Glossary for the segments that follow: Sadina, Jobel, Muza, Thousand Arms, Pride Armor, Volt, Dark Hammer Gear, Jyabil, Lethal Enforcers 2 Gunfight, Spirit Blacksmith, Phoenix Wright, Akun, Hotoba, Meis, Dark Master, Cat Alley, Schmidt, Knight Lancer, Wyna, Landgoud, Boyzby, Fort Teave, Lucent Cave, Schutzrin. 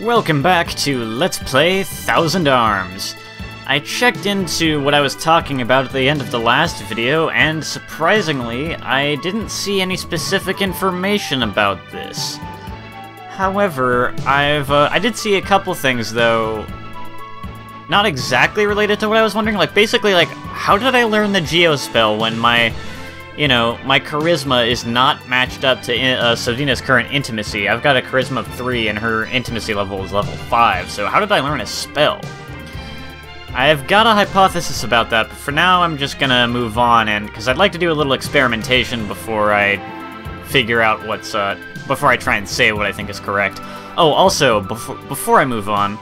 Welcome back to Let's Play Thousand Arms. I checked into what I was talking about at the end of the last video, and surprisingly, I didn't see any specific information about this. However, I did see a couple things, though, not exactly related to what I was wondering. Like, basically, like, how did I learn the Geo spell when my, you know, my charisma is not matched up to Sadina's current intimacy? I've got a charisma of 3 and her intimacy level is level 5, so how did I learn a spell? I've got a hypothesis about that, but for now I'm just gonna move on, and because I'd like to do a little experimentation before I figure out what's, before I try and say what I think is correct. Oh, also, before I move on,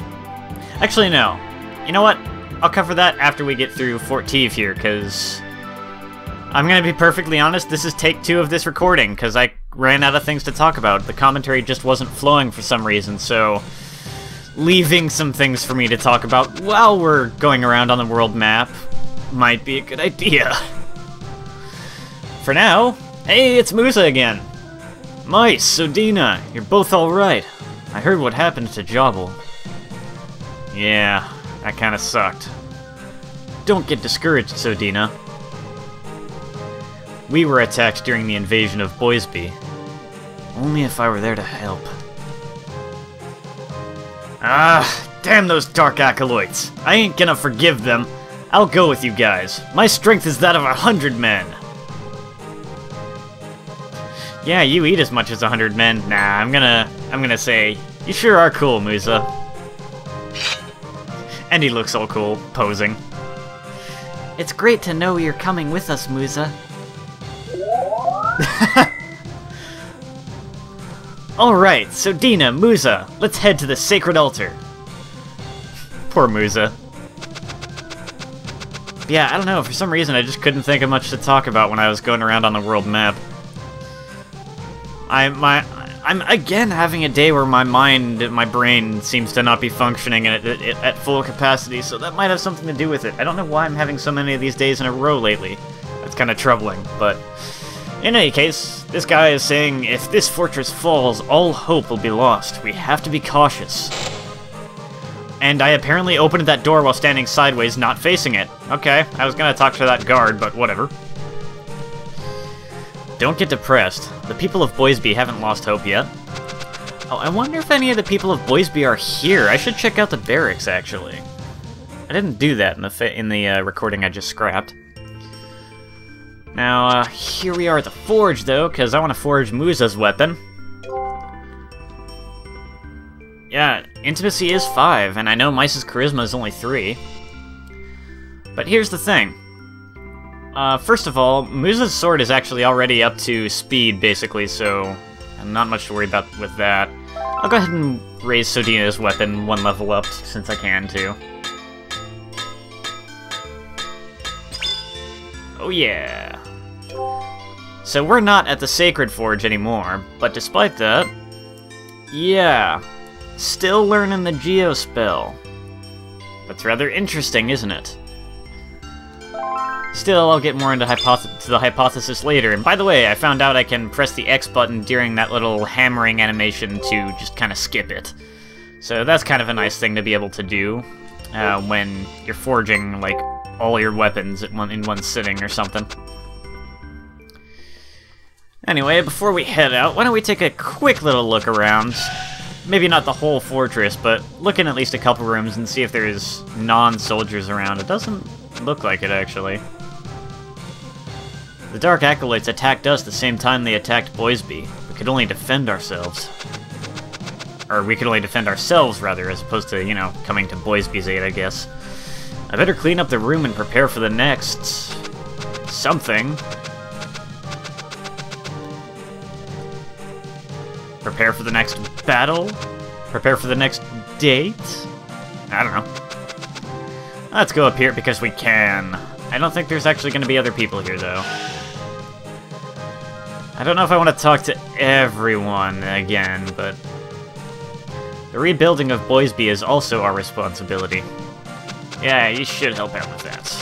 actually no, you know what, I'll cover that after we get through Fort Teave here, because I'm gonna be perfectly honest, this is take 2 of this recording, because I ran out of things to talk about. The commentary just wasn't flowing for some reason, so leaving some things for me to talk about while we're going around on the world map might be a good idea. For now, hey, it's Muza again! Meis, Sadina, you're both alright. I heard what happened to Jobel. Yeah, that kinda sucked. Don't get discouraged, Sadina. We were attacked during the invasion of Boyzby. Only if I were there to help. Ah, damn those dark acolytes. I ain't gonna forgive them. I'll go with you guys. My strength is that of 100 men. Yeah, you eat as much as 100 men. Nah, I'm gonna say, you sure are cool, Muza. And he looks all cool, posing. It's great to know you're coming with us, Muza. Alright, so Dina, Muza, let's head to the sacred altar. Poor Muza. Yeah, I don't know, for some reason I just couldn't think of much to talk about when I was going around on the world map. I'm again having a day where my brain seems to not be functioning at full capacity, so that might have something to do with it. I don't know why I'm having so many of these days in a row lately. That's kind of troubling, but in any case, this guy is saying, if this fortress falls, all hope will be lost. We have to be cautious. And I apparently opened that door while standing sideways, not facing it. Okay, I was gonna talk to that guard, but whatever. Don't get depressed. The people of Boyzby haven't lost hope yet. Oh, I wonder if any of the people of Boyzby are here. I should check out the barracks, actually. I didn't do that in the recording I just scrapped. Now, here we are at the forge, though, because I want to forge Muza's weapon. Yeah, intimacy is 5, and I know Meis's charisma is only 3. But here's the thing. First of all, Muza's sword is actually already up to speed, basically, so I'm not much to worry about with that. I'll go ahead and raise Sadina's weapon 1 level up, since I can, too. Oh yeah! So we're not at the Sacred Forge anymore, but despite that, yeah, still learning the Geo spell. That's rather interesting, isn't it? Still, I'll get more into the hypothesis later, and by the way, I found out I can press the X button during that little hammering animation to just kind of skip it. So that's kind of a nice thing to be able to do when you're forging, like, all your weapons in one sitting or something. Anyway, before we head out, why don't we take a quick little look around? Maybe not the whole fortress, but look in at least a couple rooms and see if there's non-soldiers around. It doesn't look like it, actually. The Dark Acolytes attacked us the same time they attacked Boyzby. We could only defend ourselves. Or we could only defend ourselves, rather, as opposed to, you know, coming to Boyzby's aid, I guess. I better clean up the room and prepare for the next something. Prepare for the next battle? Prepare for the next date? I don't know. Let's go up here because we can. I don't think there's actually going to be other people here, though. I don't know if I want to talk to everyone again, but the rebuilding of Boyzby is also our responsibility. Yeah, you should help out with that.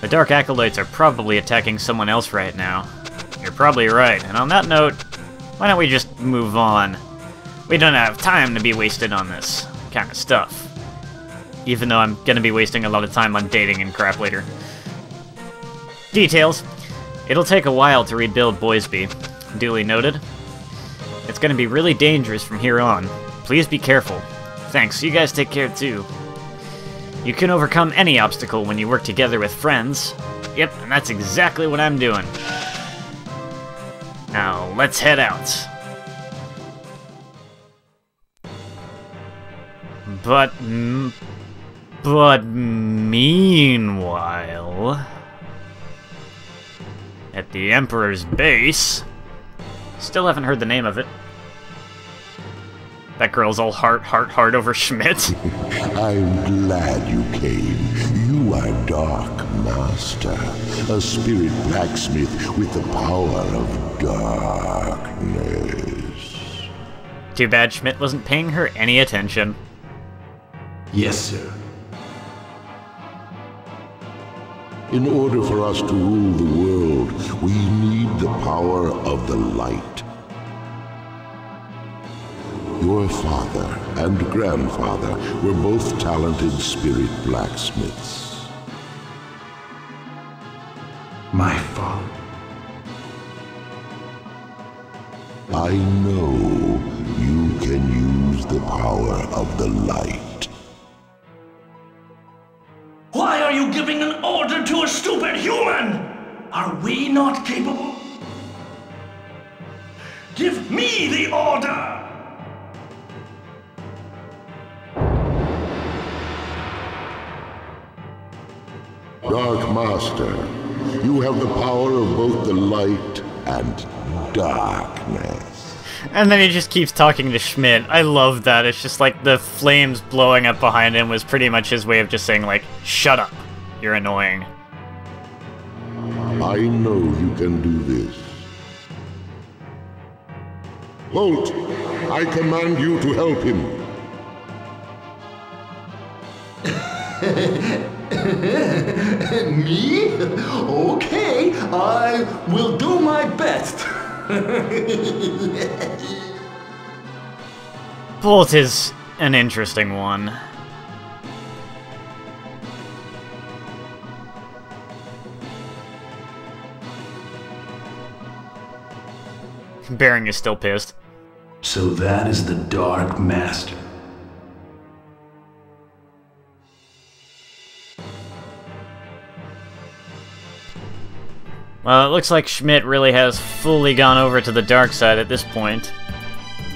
The Dark Acolytes are probably attacking someone else right now. You're probably right, and on that note, why don't we just move on? We don't have time to be wasted on this kind of stuff. Even though I'm going to be wasting a lot of time on dating and crap later. Details. It'll take a while to rebuild Boyzby. Duly noted. It's going to be really dangerous from here on. Please be careful. Thanks. You guys take care, too. You can overcome any obstacle when you work together with friends. Yep, and that's exactly what I'm doing. Now, let's head out. But meanwhile, at the Emperor's base, still haven't heard the name of it. That girl's all heart over Schmidt. I'm glad you came. You are Dark Master, a spirit blacksmith with the power of darkness. Too bad Schmidt wasn't paying her any attention. Yes, sir. In order for us to rule the world, we need the power of the light. Your father and grandfather were both talented spirit blacksmiths. My father. I know you can use the power of the light. Why are you giving an order to a stupid human? Are we not capable? Give me the order! Dark Master, you have the power of both the light and darkness. And then he just keeps talking to Schmidt. I love that. It's just like the flames blowing up behind him was pretty much his way of just saying, like, shut up. You're annoying. I know you can do this. Volt, I command you to help him. Me? Okay, I will do my best. Volt is an interesting one. Baring is still pissed. So that is the Dark Master. Well, it looks like Schmidt really has fully gone over to the dark side at this point.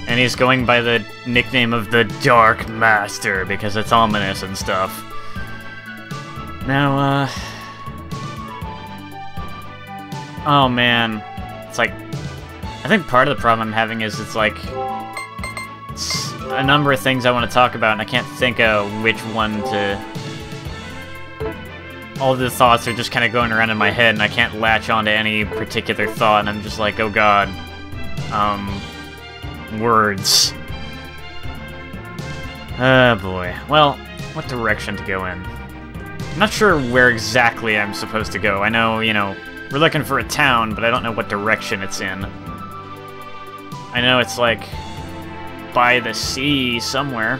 And he's going by the nickname of the Dark Master, because it's ominous and stuff. Now, oh, man. It's like, I think part of the problem I'm having is it's like, it's a number of things I want to talk about, and I can't think of which one to... All the thoughts are just kind of going around in my head, and I can't latch on to any particular thought, and I'm just like, oh god. Words. Oh boy. Well, what direction to go in? I'm not sure where exactly I'm supposed to go. I know, you know, we're looking for a town, but I don't know what direction it's in. I know it's like by the sea somewhere.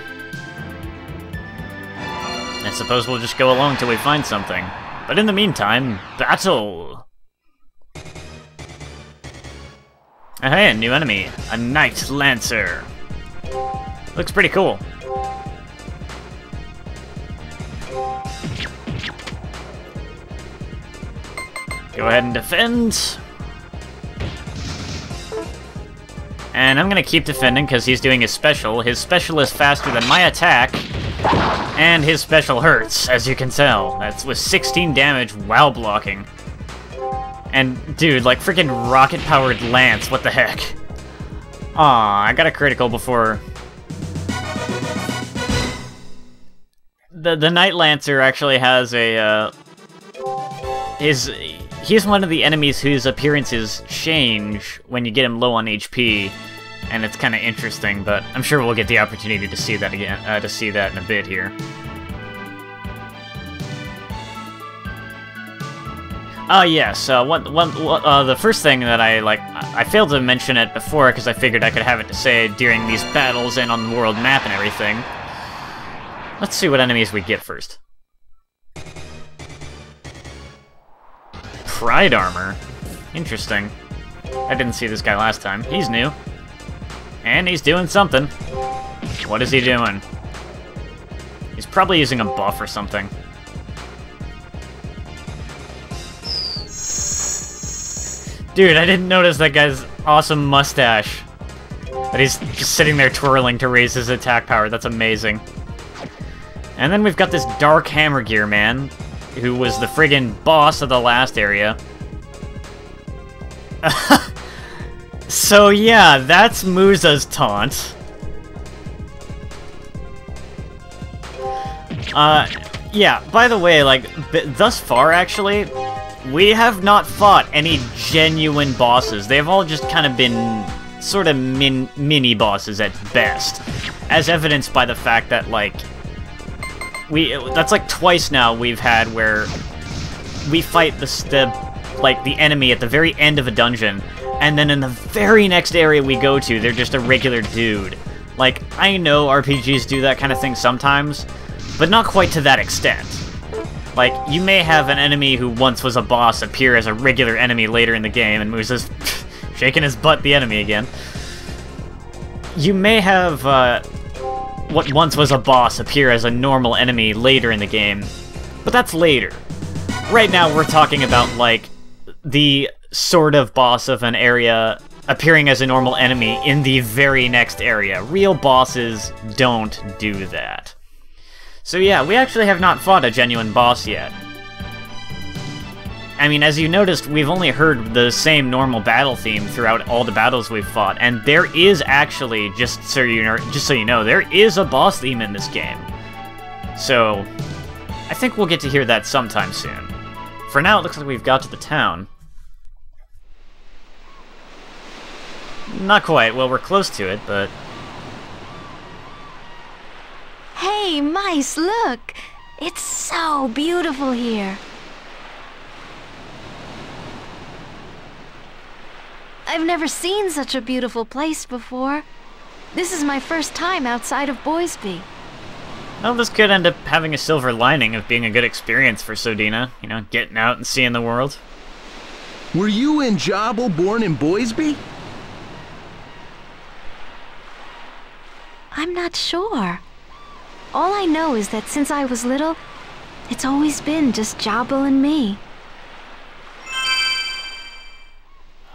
I suppose we'll just go along till we find something. But in the meantime, battle! Oh, hey, a new enemy. A Knight Lancer. Looks pretty cool. Go ahead and defend. And I'm gonna keep defending because he's doing his special. His special is faster than my attack. And his special hurts, as you can tell. That's with 16 damage while blocking. And, dude, like, freaking rocket-powered lance, what the heck? Aw, I got a critical before... The Knight Lancer actually has a, He's one of the enemies whose appearances change when you get him low on HP. And it's kind of interesting, but I'm sure we'll get the opportunity to see that again, in a bit here. Oh yes, the first thing that I failed to mention it before because I figured I could have it to say during these battles and on the world map and everything. Let's see what enemies we get first. Pride Armor? Interesting. I didn't see this guy last time. He's new. And he's doing something. What is he doing? He's probably using a buff or something. Dude, I didn't notice that guy's awesome mustache. That he's just sitting there twirling to raise his attack power. That's amazing. And then we've got this Dark Hammer Gear man, who was the friggin' boss of the last area. So yeah, that's Muza's taunt. Yeah, by the way, like, thus far, actually, we have not fought any genuine bosses. They've all just kind of been sort of mini-bosses at best. As evidenced by the fact that, like, that's like twice now we've had where we fight the enemy at the very end of a dungeon, and then in the very next area we go to, they're just a regular dude. Like, I know RPGs do that kind of thing sometimes, but not quite to that extent. Like, you may have an enemy who once was a boss appear as a regular enemy later in the game, and Muza's shaking his butt the enemy again. You may have, what once was a boss appear as a normal enemy later in the game, but that's later. Right now we're talking about, like, the sort of boss of an area appearing as a normal enemy in the very next area. Real bosses don't do that. So yeah, we actually have not fought a genuine boss yet. I mean, as you noticed, we've only heard the same normal battle theme throughout all the battles we've fought, and there is actually, just so you know, there is a boss theme in this game. So, I think we'll get to hear that sometime soon. For now, it looks like we've got to the town. Not quite. Well, we're close to it, but... Hey, Meis, look! It's so beautiful here. I've never seen such a beautiful place before. This is my first time outside of Boyzby. Well, this could end up having a silver lining of being a good experience for Sadina. You know, getting out and seeing the world. Were you and Jyabil born in Boyzby? I'm not sure. All I know is that since I was little, it's always been just Jyabil and me.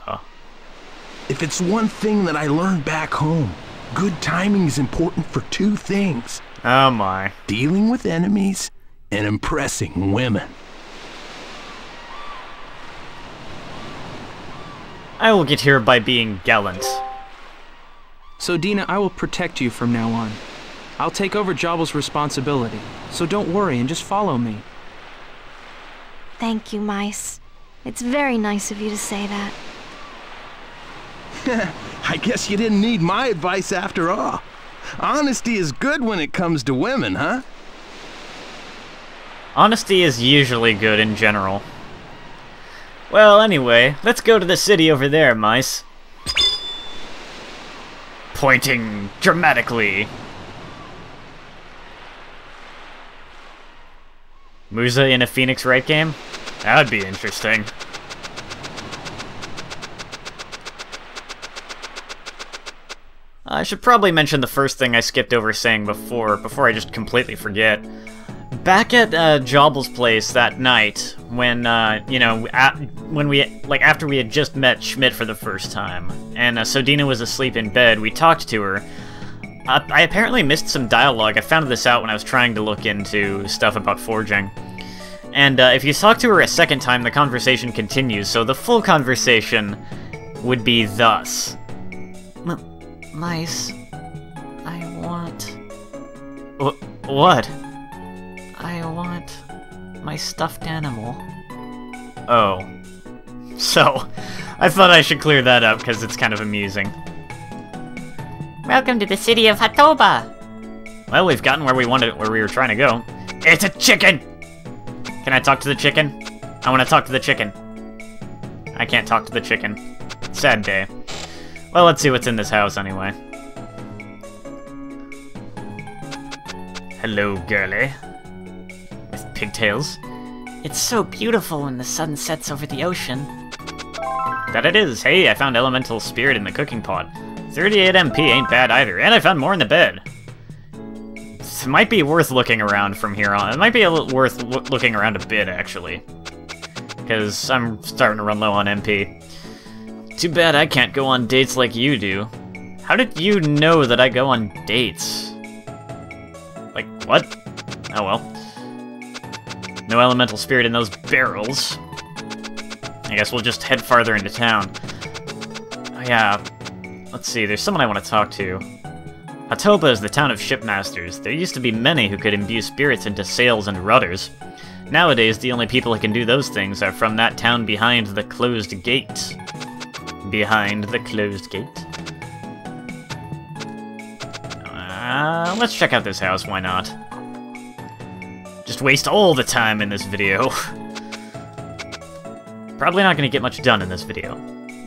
Huh. If it's one thing that I learned back home, good timing is important for two things. Oh my. Dealing with enemies and impressing women. I will get here by being gallant. So, Dina, I will protect you from now on. I'll take over Jyabil's responsibility, so don't worry and just follow me. Thank you, Meis. It's very nice of you to say that. I guess you didn't need my advice after all. Honesty is good when it comes to women, huh? Honesty is usually good in general. Well, anyway, let's go to the city over there, Meis. Pointing dramatically. Muza in a Phoenix Wright game? That would be interesting. I should probably mention the first thing I skipped over saying before I just completely forget. Back at Jyabil's place that night, when, you know, after we had just met Schmidt for the first time, and Sadina was asleep in bed, we talked to her. I apparently missed some dialogue. I found this out when I was trying to look into stuff about forging. And if you talk to her a second time, the conversation continues, so the full conversation would be thus. Meis, I want... What? I want my stuffed animal. Oh. So, I thought I should clear that up, because it's kind of amusing. Welcome to the city of Hotoba! Well, we've gotten where we were trying to go. It's a chicken! Can I talk to the chicken? I want to talk to the chicken. I can't talk to the chicken. Sad day. Well, let's see what's in this house anyway. Hello, girlie. With pigtails. It's so beautiful when the sun sets over the ocean. That it is. Hey, I found elemental spirit in the cooking pot. 38 MP ain't bad either, and I found more in the bed. It might be worth looking around from here on. It might be worth looking around a bit, actually. Because I'm starting to run low on MP. Too bad I can't go on dates like you do. How did you know that I go on dates? Like, what? Oh well. No elemental spirit in those barrels. I guess we'll just head farther into town. Oh yeah, let's see, there's someone I want to talk to. Hotoba is the town of shipmasters. There used to be many who could imbue spirits into sails and rudders. Nowadays, the only people who can do those things are from that town behind the closed gate. Behind the closed gate. Let's check out this house, why not? Just waste all the time in this video. Probably not going to get much done in this video.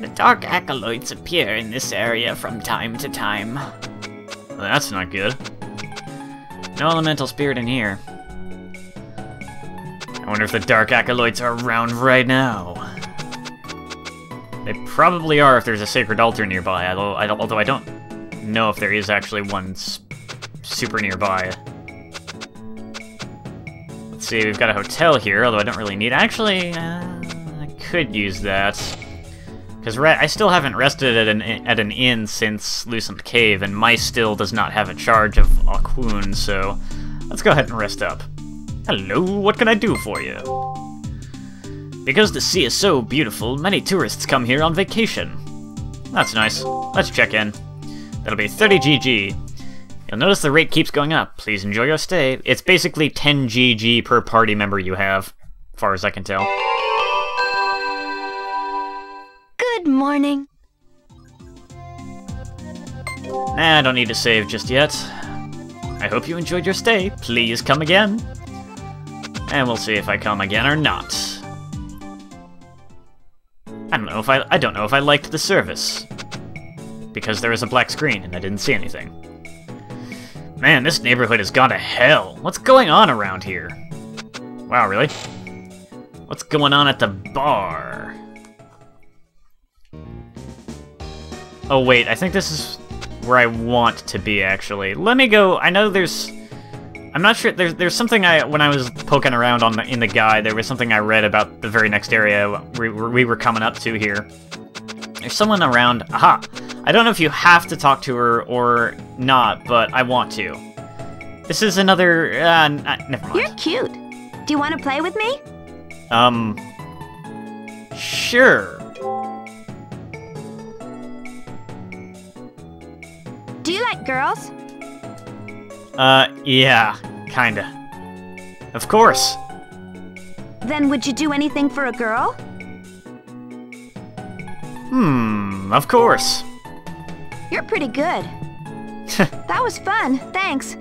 The dark acolytes appear in this area from time to time. Well, that's not good. No elemental spirit in here. I wonder if the dark acolytes are around right now. They probably are if there's a sacred altar nearby, although I don't know if there is actually one super nearby. Let's see, we've got a hotel here, although I don't really need it. Actually, I could use that. Because I still haven't rested at an inn since Lucent Cave, and Meis still does not have a charge of Akun, so let's go ahead and rest up. Hello, what can I do for you? Because the sea is so beautiful, many tourists come here on vacation. That's nice. Let's check in. That'll be 30 GG. You'll notice the rate keeps going up. Please enjoy your stay. It's basically 10 GG per party member you have, as far as I can tell. Good morning. Nah, I don't need to save just yet. I hope you enjoyed your stay. Please come again. And we'll see if I come again or not. I don't know if I liked the service. Because there was a black screen and I didn't see anything. Man, this neighborhood has gone to hell. What's going on around here? Wow, really? What's going on at the bar? Oh wait, I think this is where I want to be actually. Let me go. I know there's I'm not sure, there's something when I was poking around in the guide, there was something I read about the very next area we were coming up to here. There's someone around, aha! I don't know if you have to talk to her or not, but I want to. This is another, never mind. You're cute. Do you want to play with me? Sure. Do you like girls? Yeah, kinda. Of course. Then would you do anything for a girl? Of course. You're pretty good. That was fun, thanks.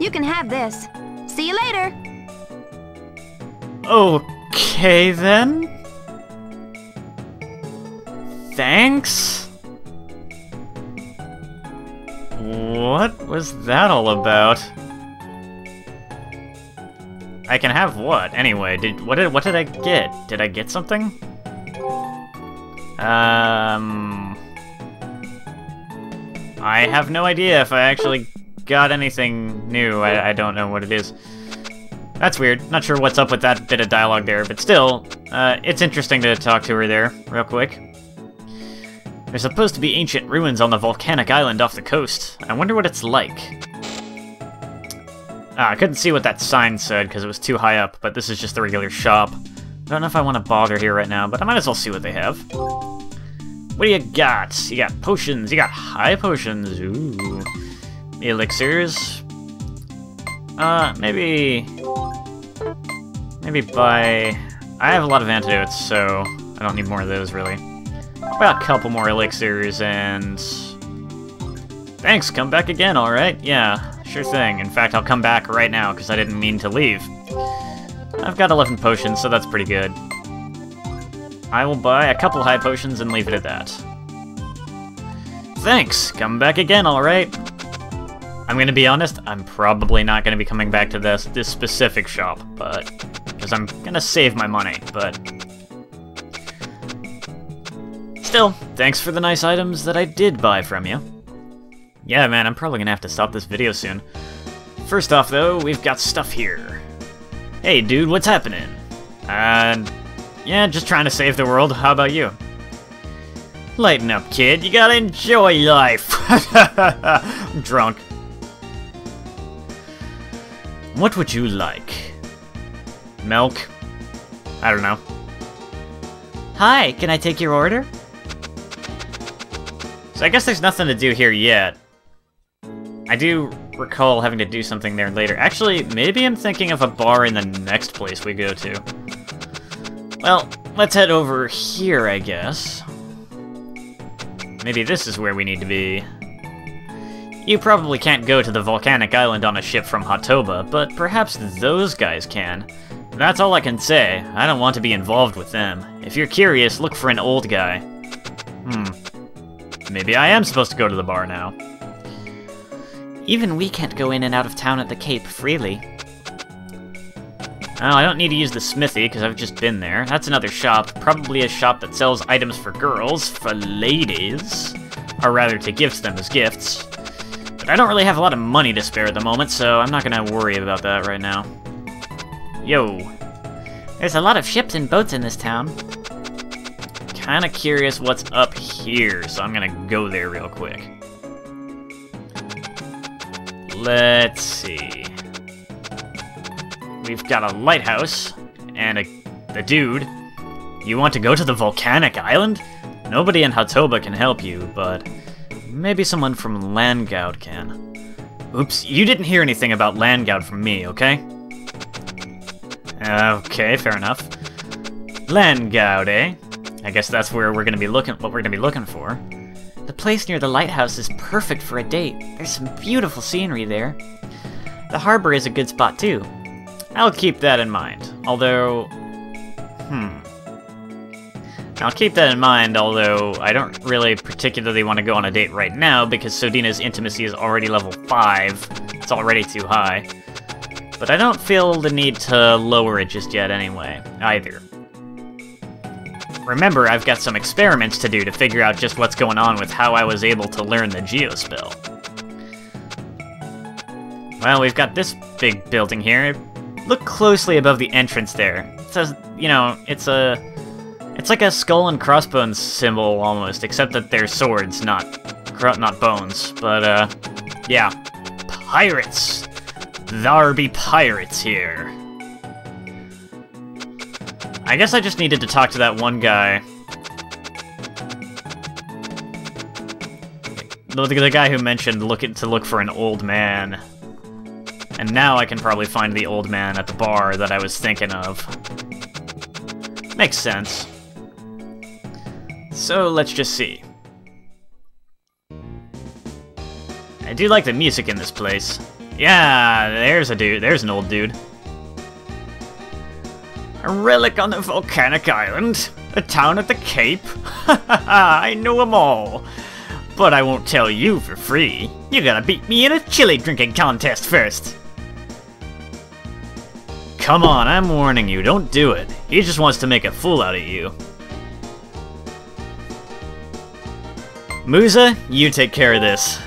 You can have this. See you later. Okay, then. Thanks? What was that all about? I can have what? Anyway, what did I get? Did I get something? I have no idea if I actually got anything new. I don't know what it is. That's weird. Not sure what's up with that bit of dialogue there, but still, it's interesting to talk to her there, real quick. There's supposed to be ancient ruins on the volcanic island off the coast. I wonder what it's like. I couldn't see what that sign said because it was too high up, but this is just the regular shop. I don't know if I want to bother here right now, but I might as well see what they have. What do you got? You got potions. You got high potions. Ooh. Elixirs. Maybe buy... I have a lot of antidotes, so I don't need more of those, really. About a couple more elixirs and... Thanks, come back again, alright? Yeah, sure thing. In fact, I'll come back right now, because I didn't mean to leave. I've got 11 potions, so that's pretty good. I will buy a couple high potions and leave it at that. Thanks! Come back again, alright? I'm gonna be honest, I'm probably not gonna be coming back to this specific shop, but... because I'm gonna save my money, but... still, thanks for the nice items that I did buy from you. Yeah, man, I'm probably gonna have to stop this video soon. First off, though, we've got stuff here. Hey, dude, what's happening? Yeah, just trying to save the world. How about you? Lighten up, kid. You gotta enjoy life. I'm drunk. What would you like? Milk? I don't know. Hi, can I take your order? So I guess there's nothing to do here yet. I do recall having to do something there later. Actually, maybe I'm thinking of a bar in the next place we go to. Well, let's head over here, I guess. Maybe this is where we need to be. You probably can't go to the volcanic island on a ship from Hotoba, but perhaps those guys can. That's all I can say. I don't want to be involved with them. If you're curious, look for an old guy. Maybe I am supposed to go to the bar now. Even we can't go in and out of town at the Cape freely. Oh, I don't need to use the smithy, because I've just been there. That's another shop. Probably a shop that sells items for girls, for ladies. Or rather, to give to them as gifts. But I don't really have a lot of money to spare at the moment, so I'm not going to worry about that right now. Yo. There's a lot of ships and boats in this town. Kind of curious what's up here, so I'm going to go there real quick. Let's see... we've got a lighthouse, and the dude. You want to go to the volcanic island? Nobody in Hotoba can help you, but maybe someone from Landgoud can. Oops, you didn't hear anything about Landgoud from me, okay? Okay, fair enough. Landgoud, eh? I guess that's where we're gonna be looking. What we're gonna be looking for. The place near the lighthouse is perfect for a date. There's some beautiful scenery there. The harbor is a good spot too. I'll keep that in mind, although... I'll keep that in mind, although I don't really particularly want to go on a date right now, because Sadina's intimacy is already level 5. It's already too high. But I don't feel the need to lower it just yet anyway, either. Remember, I've got some experiments to do to figure out just what's going on with how I was able to learn the Geo spell. Well, we've got this big building here. Look closely above the entrance there. It says, you know, it's like a skull and crossbones symbol almost, except that they're swords, not bones. But yeah, pirates. There be pirates here. I guess I just needed to talk to that one guy. The guy who mentioned to look for an old man. And now I can probably find the old man at the bar that I was thinking of. Makes sense. So, let's just see. I do like the music in this place. Yeah, there's a dude. There's an old dude. A relic on the volcanic island. A town at the Cape. I know them all. But I won't tell you for free. You gotta beat me in a chili drinking contest first. Come on, I'm warning you, don't do it. He just wants to make a fool out of you. Muza, you take care of this.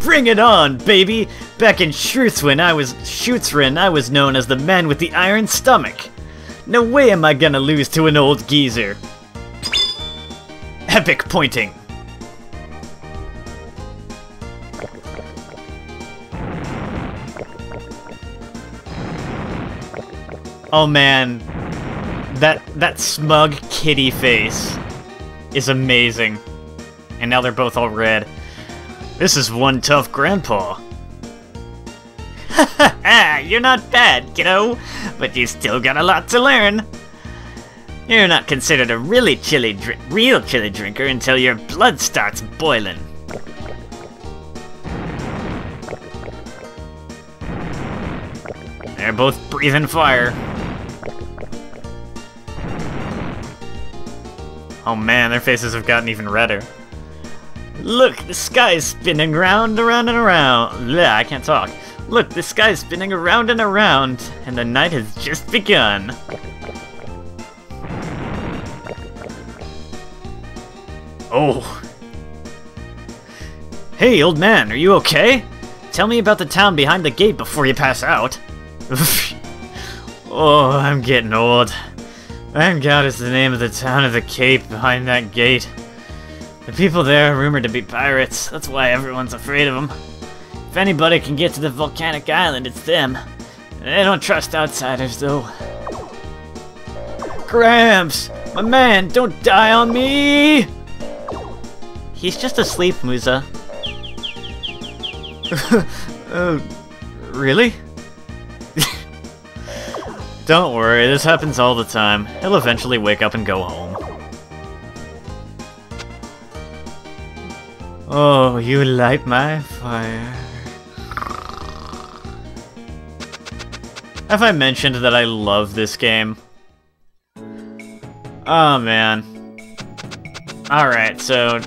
Bring it on, baby! Back in Schutzrin, I was known as the man with the iron stomach. No way am I gonna lose to an old geezer. Epic pointing! Oh man, that smug kitty face is amazing. And now they're both all red. This is one tough grandpa. You're not bad, kiddo, but you still got a lot to learn. You're not considered a really real chili drinker until your blood starts boiling. They're both breathing fire. Oh man, their faces have gotten even redder. Look, the sky is spinning round and around and around. Blech, I can't talk. Look, the sky is spinning around and around, and the night has just begun. Oh. Hey, old man, are you okay? Tell me about the town behind the gate before you pass out. Oh, I'm getting old. Landgoud is the name of the town of the Cape behind that gate. The people there are rumored to be pirates, that's why everyone's afraid of them. If anybody can get to the volcanic island, it's them. They don't trust outsiders, though. Gramps! My man, don't die on me! He's just asleep, Muza. Really? Don't worry, this happens all the time. He'll eventually wake up and go home. Oh, you light my fire. Have I mentioned that I love this game? Oh, man. Alright, so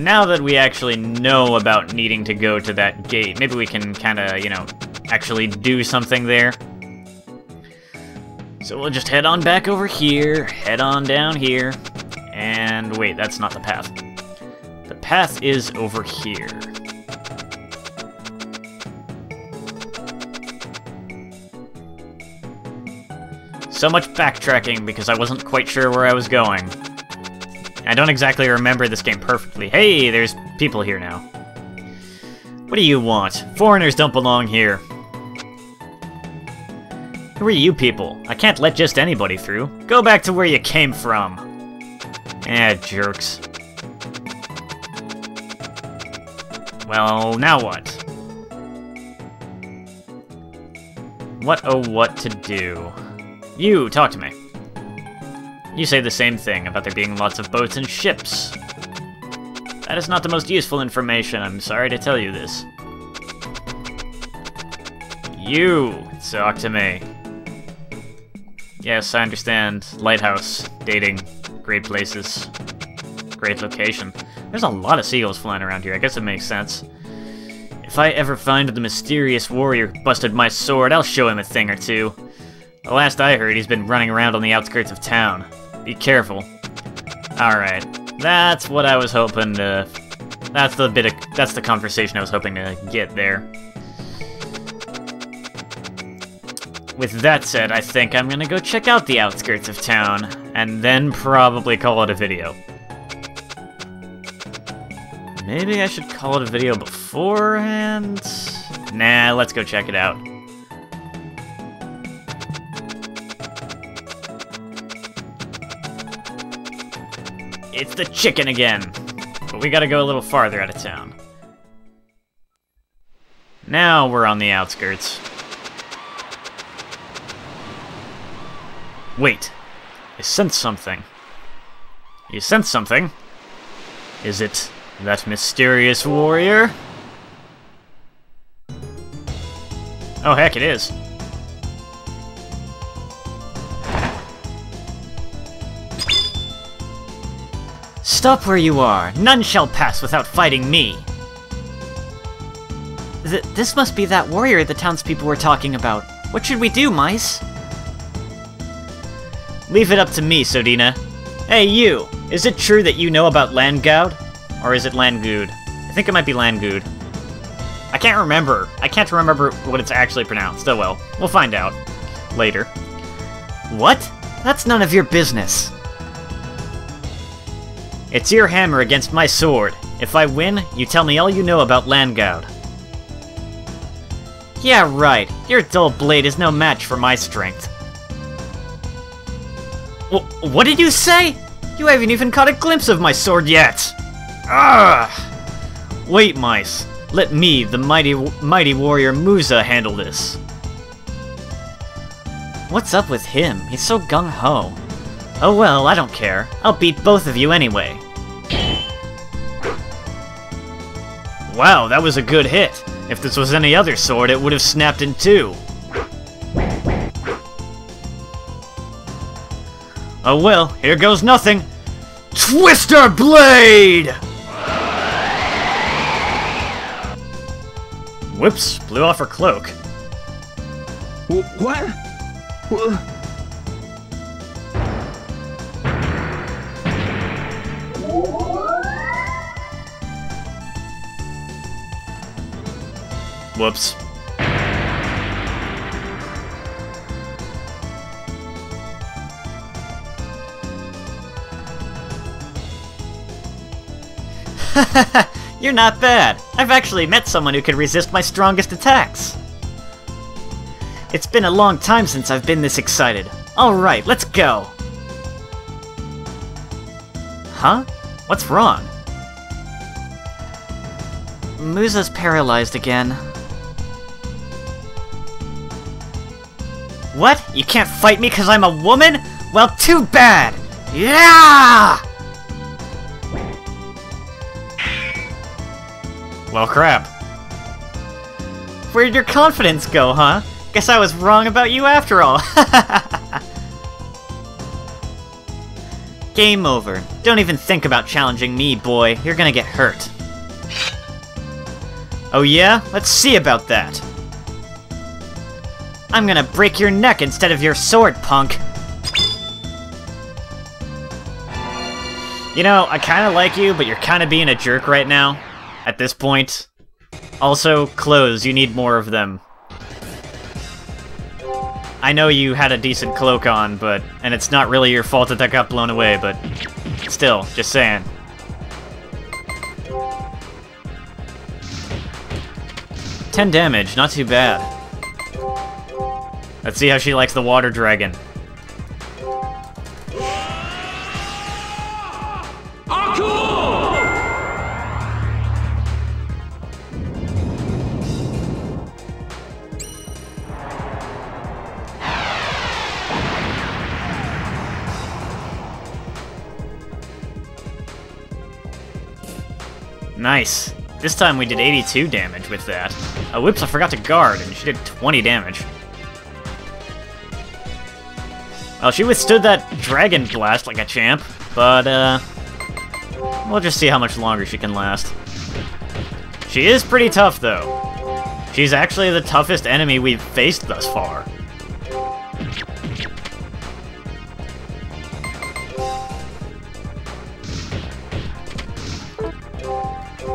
now that we actually know about needing to go to that gate, maybe we can kinda, you know, actually do something there. So we'll just head on back over here, head on down here, and wait, that's not the path. The path is over here. So much backtracking because I wasn't quite sure where I was going. I don't exactly remember this game perfectly. Hey, there's people here now. What do you want? Foreigners don't belong here. Who are you people? I can't let just anybody through. Go back to where you came from. Eh, jerks. Well, now what? What oh what to do? You, talk to me. You say the same thing about there being lots of boats and ships. That is not the most useful information, I'm sorry to tell you this. You, talk to me. Yes, I understand. Lighthouse, dating, great places, great location. There's a lot of seagulls flying around here, I guess it makes sense. If I ever find the mysterious warrior who busted my sword, I'll show him a thing or two. The last I heard, he's been running around on the outskirts of town. Be careful. Alright, that's what I was hoping to... That's the conversation I was hoping to get there. With that said, I think I'm gonna go check out the outskirts of town, and then probably call it a video. Maybe I should call it a video beforehand? Nah, let's go check it out. It's the chicken again! But we gotta go a little farther out of town. Now we're on the outskirts. Wait, I sense something. You sense something? Is it that mysterious warrior? Oh heck, it is. Stop where you are. None shall pass without fighting me. This must be that warrior the townspeople were talking about. What should we do, Meis? Leave it up to me, Sadina. Hey, you! Is it true that you know about Landgoud? Or is it Landgoud? I think it might be Landgoud. I can't remember. I can't remember what it's actually pronounced. Oh well. We'll find out. Later. What? That's none of your business. It's your hammer against my sword. If I win, you tell me all you know about Landgoud. Yeah, right. Your dull blade is no match for my strength. What did you say? You haven't even caught a glimpse of my sword yet! Ugh! Wait, Meis. Let me, the mighty warrior Muza, handle this. What's up with him? He's so gung-ho. Oh well, I don't care. I'll beat both of you anyway. Wow, that was a good hit. If this was any other sword, it would have snapped in two. Oh well, here goes nothing! Twister Blade! Whoops, blew off her cloak. What? Whoops. You're not bad. I've actually met someone who can resist my strongest attacks. It's been a long time since I've been this excited. Alright, let's go! Huh? What's wrong? Muza's paralyzed again. What? You can't fight me because I'm a woman? Well, too bad! Yeah! Well, crap. Where'd your confidence go, huh? Guess I was wrong about you after all. Game over. Don't even think about challenging me, boy. You're gonna get hurt. Oh yeah? Let's see about that. I'm gonna break your neck instead of your sword, punk. You know, I kinda like you, but you're kinda being a jerk right now. At this point. Also, clothes, you need more of them. I know you had a decent cloak on, but... and it's not really your fault that that got blown away, but... still, just saying. Ten damage, not too bad. Let's see how she likes the water dragon. Nice. This time we did 82 damage with that. Oh, whoops, I forgot to guard, and she did 20 damage. Well, she withstood that Dragon Blast like a champ, but, we'll just see how much longer she can last. She is pretty tough, though. She's actually the toughest enemy we've faced thus far.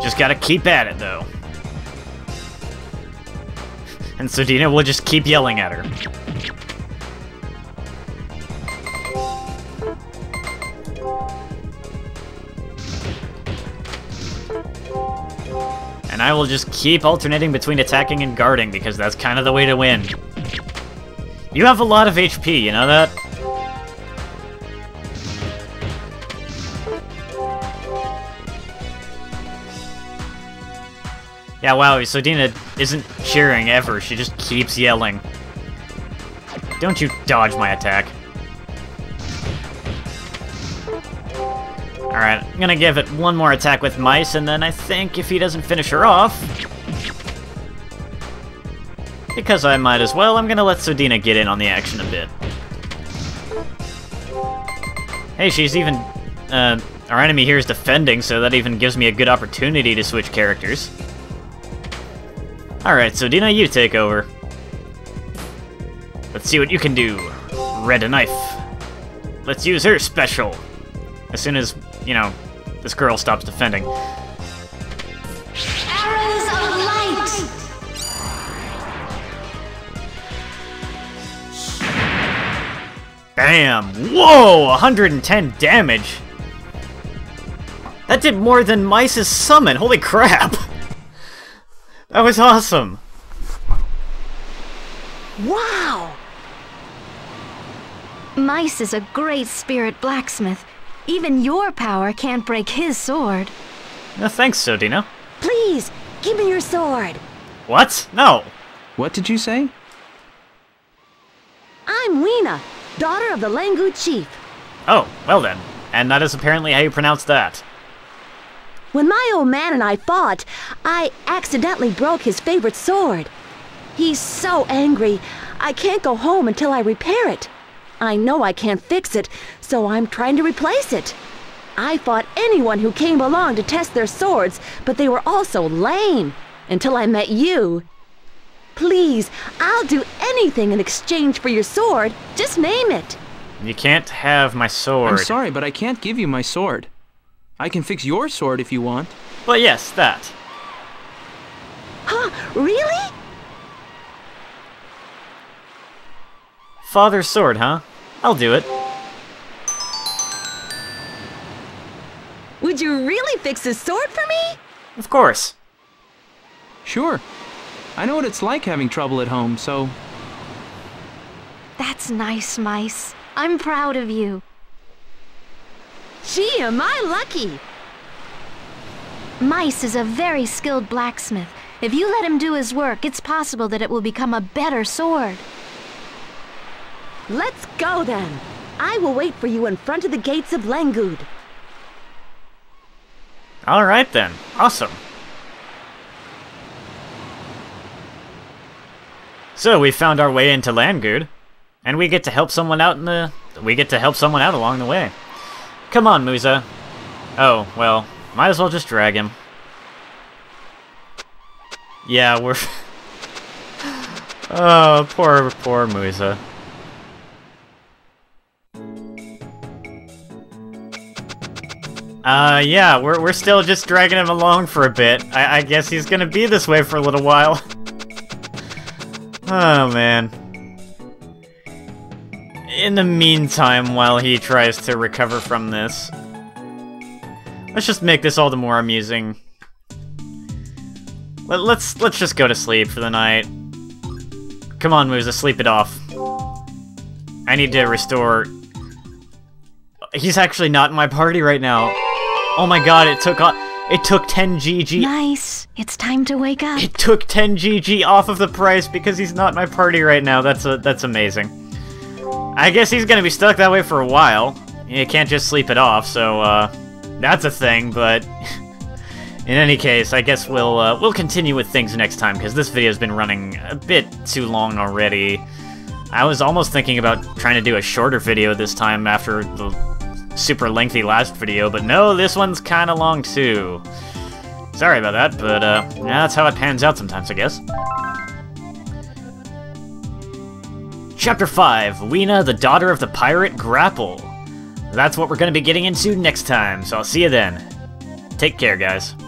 Just gotta keep at it, though. And Sadina will just keep yelling at her. And I will just keep alternating between attacking and guarding, because that's kind of the way to win. You have a lot of HP, you know that? Yeah, wow, Sadina isn't cheering ever, she just keeps yelling. Don't you dodge my attack. Alright, I'm gonna give it one more attack with Meis, and then I think if he doesn't finish her off... because I might as well, I'm gonna let Sadina get in on the action a bit. Hey, she's even... our enemy here is defending, so that even gives me a good opportunity to switch characters. Alright, so Dina, you take over. Let's see what you can do. Red a knife. Let's use her special. As soon as, you know, this girl stops defending. Arrows of light! Bam! Whoa! 110 damage! That did more than Meis's summon, holy crap! That was awesome! Wow! Meis is a great spirit blacksmith. Even your power can't break his sword. No thanks, Sadina. Please, give me your sword! What? No! What did you say? I'm Wyna, daughter of the Landgoud chief. Oh, well then. And that is apparently how you pronounce that. When my old man and I fought, I accidentally broke his favorite sword. He's so angry, I can't go home until I repair it. I know I can't fix it, so I'm trying to replace it. I fought anyone who came along to test their swords, but they were all so lame, until I met you. Please, I'll do anything in exchange for your sword. Just name it. You can't have my sword. I'm sorry, but I can't give you my sword. I can fix your sword if you want. Well, yes, that. Huh? Really? Father's sword, huh? I'll do it. Would you really fix his sword for me? Of course. Sure. I know what it's like having trouble at home, so... That's nice, Meis. I'm proud of you. Gee, am I lucky! Meis is a very skilled blacksmith. If you let him do his work, it's possible that it will become a better sword. Let's go, then. I will wait for you in front of the gates of Landgoud. All right, then. Awesome. So we found our way into Landgoud, and we get to help someone out along the way. Come on, Muza. Oh, well, might as well just drag him. Yeah, we're oh, poor Muza. Yeah, we're still just dragging him along for a bit. I guess he's gonna be this way for a little while. Oh, man. In the meantime, while he tries to recover from this, let's just make this all the more amusing. Let's just go to sleep for the night. Come on, Muza, sleep it off. I need to restore... He's actually not in my party right now. Oh my god, it took 10 GG. Nice. It's time to wake up. It took 10 GG off of the price because he's not in my party right now. That's amazing. I guess he's gonna be stuck that way for a while. You can't just sleep it off, so that's a thing. But in any case, I guess we'll continue with things next time because this video's been running a bit too long already. I was almost thinking about trying to do a shorter video this time after the super lengthy last video, but no, this one's kinda long too. Sorry about that, but yeah, that's how it pans out sometimes, I guess. Chapter 5, Wyna, the Daughter of the Pirate Grapple. That's what we're gonna be getting into next time, so I'll see you then. Take care, guys.